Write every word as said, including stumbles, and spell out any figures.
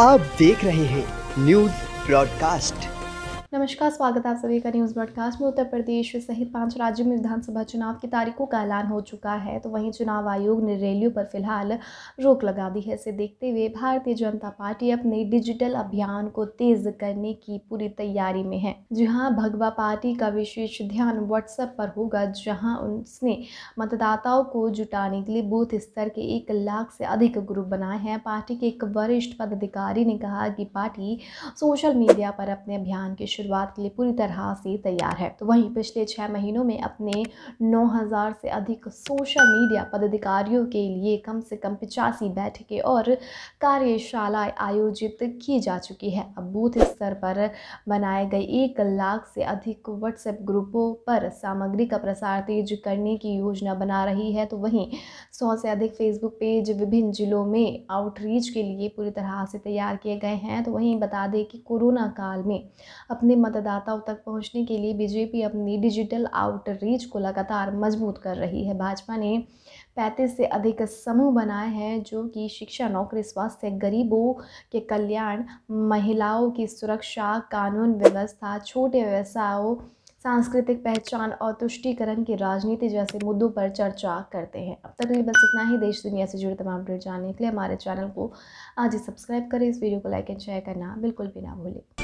आप देख रहे हैं न्यूज ब्रॉडकास्ट। नमस्कार, स्वागत है आप सभी का न्यूज़ ब्रॉडकास्ट में। उत्तर प्रदेश सहित पांच राज्यों में विधानसभा चुनाव की तारीखों का ऐलान हो चुका है, तो वहीं चुनाव आयोग ने रैलियों पर फिलहाल रोक लगा दी है। इसे देखते हुए भारतीय जनता पार्टी अपने डिजिटल अभियान को तेज करने की पूरी तैयारी में है। जहाँ भगवा पार्टी का विशेष ध्यान व्हाट्सऐप पर होगा, जहाँ उसने मतदाताओं को जुटाने के लिए बूथ स्तर के एक लाख से अधिक ग्रुप बनाए हैं। पार्टी के एक वरिष्ठ पदाधिकारी ने कहा कि पार्टी सोशल मीडिया पर अपने अभियान के शुरुआत के लिए पूरी तरह से तैयार है। तो वहीं पिछले छह महीनों में अपने नौ हज़ार से अधिक सोशल मीडिया पदाधिकारियों के लिए कम से कम पचासी बैठकें और कार्यशालाएं आयोजित की जा चुकी है। अब बूथ स्तर पर बनाए गए एक लाख से अधिक व्हाट्सएप ग्रुपों पर सामग्री का प्रसार तेज करने की योजना बना रही है। तो वहीं सौ से अधिक फेसबुक पेज विभिन्न जिलों में आउटरीच के लिए पूरी तरह से तैयार किए गए हैं। तो वहीं बता दें कि कोरोना काल में अपने मतदाताओं तक पहुंचने के लिए बीजेपी अपनी डिजिटल आउटरीच को लगातार मजबूत कर रही है। भाजपा ने पैंतीस से अधिक समूह बनाए हैं, जो कि शिक्षा, नौकरी, स्वास्थ्य, गरीबों के कल्याण, महिलाओं की सुरक्षा, कानून व्यवस्था, छोटे व्यवसायों, सांस्कृतिक पहचान और तुष्टिकरण की राजनीति जैसे मुद्दों पर चर्चा करते हैं। अब तक लिए बस इतना ही। देश दुनिया से जुड़े तमाम अपडेट जानने के लिए हमारे चैनल को आज ही सब्सक्राइब करें। इस वीडियो को लाइक एंड शेयर करना बिल्कुल भी ना भूलें।